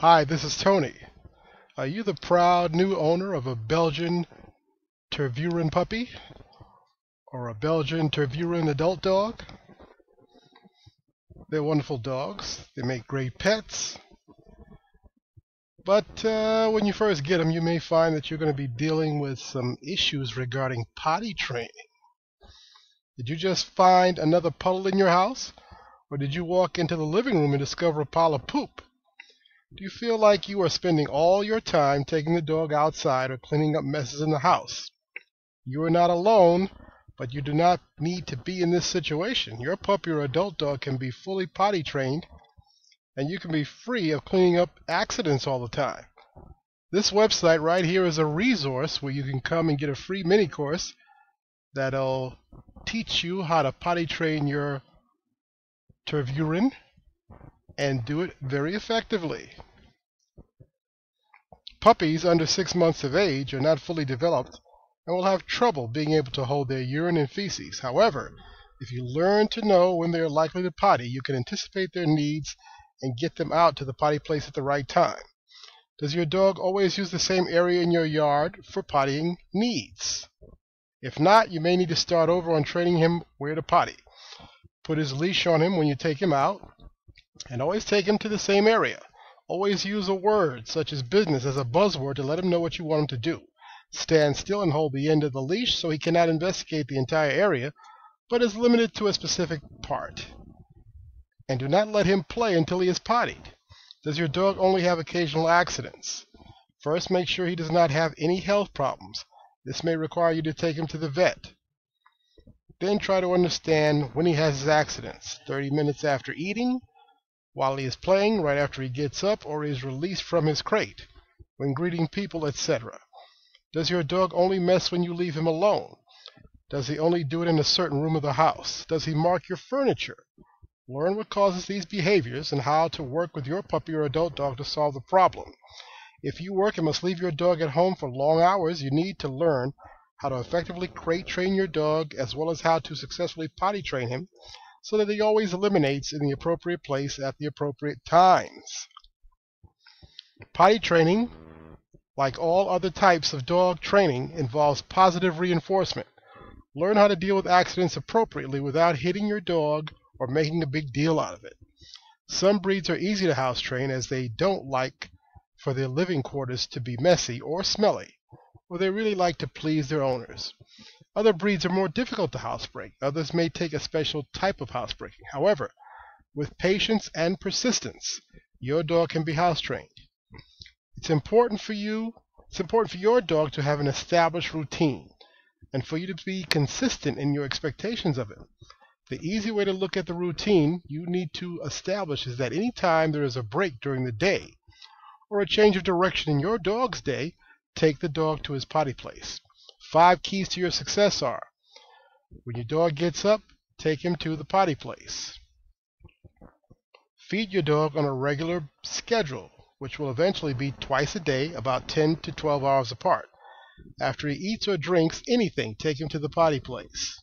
Hi, this is Tony. Are you the proud new owner of a Belgian Tervuren puppy? Or a Belgian Tervuren adult dog? They're wonderful dogs. They make great pets. But when you first get them, you may find that you're going to be dealing with some issues regarding potty training. Did you just find another puddle in your house? Or did you walk into the living room and discover a pile of poop? Do you feel like you are spending all your time taking the dog outside or cleaning up messes in the house? You are not alone, but you do not need to be in this situation. Your puppy or adult dog can be fully potty trained, and you can be free of cleaning up accidents all the time. This website right here is a resource where you can come and get a free mini course that'll teach you how to potty train your Tervuren and do it very effectively. Puppies under 6 months of age are not fully developed and will have trouble being able to hold their urine and feces. However, if you learn to know when they are likely to potty, you can anticipate their needs and get them out to the potty place at the right time. Does your dog always use the same area in your yard for pottying needs? If not, you may need to start over on training him where to potty. Put his leash on him when you take him out, and always take him to the same area. Always use a word, such as business, as a buzzword to let him know what you want him to do. Stand still and hold the end of the leash so he cannot investigate the entire area, but is limited to a specific part. And do not let him play until he is pottied. Does your dog only have occasional accidents? First, make sure he does not have any health problems. This may require you to take him to the vet. Then try to understand when he has his accidents: 30 minutes after eating, while he is playing, right after he gets up or is released from his crate, when greeting people, etc. Does your dog only mess when you leave him alone? Does he only do it in a certain room of the house? Does he mark your furniture? Learn what causes these behaviors and how to work with your puppy or adult dog to solve the problem. If you work and must leave your dog at home for long hours, you need to learn how to effectively crate train your dog as well as how to successfully potty train him, so that he always eliminates in the appropriate place at the appropriate times. Potty training, like all other types of dog training, involves positive reinforcement. Learn how to deal with accidents appropriately without hitting your dog or making a big deal out of it. Some breeds are easy to house train, as they don't like for their living quarters to be messy or smelly, or they really like to please their owners. Other breeds are more difficult to housebreak. Others may take a special type of housebreaking. However, with patience and persistence, your dog can be house trained. It's important for your dog to have an established routine and for you to be consistent in your expectations of it. The easy way to look at the routine you need to establish is that any time there is a break during the day or a change of direction in your dog's day, take the dog to his potty place. 5 keys to your success are: when your dog gets up, take him to the potty place. Feed your dog on a regular schedule, which will eventually be twice a day, about 10 to 12 hours apart. After he eats or drinks anything, take him to the potty place.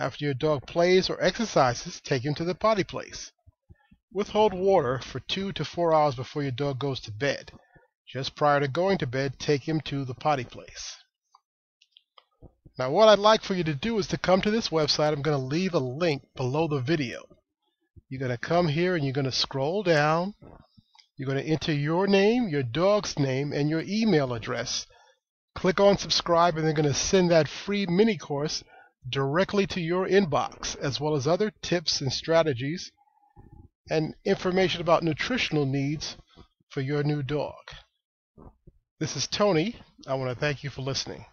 After your dog plays or exercises, take him to the potty place. Withhold water for 2 to 4 hours before your dog goes to bed. Just prior to going to bed, take him to the potty place. Now, what I'd like for you to do is to come to this website. I'm going to leave a link below the video. You're going to come here and you're going to scroll down. You're going to enter your name, your dog's name, and your email address. Click on subscribe, and they're going to send that free mini course directly to your inbox, as well as other tips and strategies and information about nutritional needs for your new dog. This is Tony. I want to thank you for listening.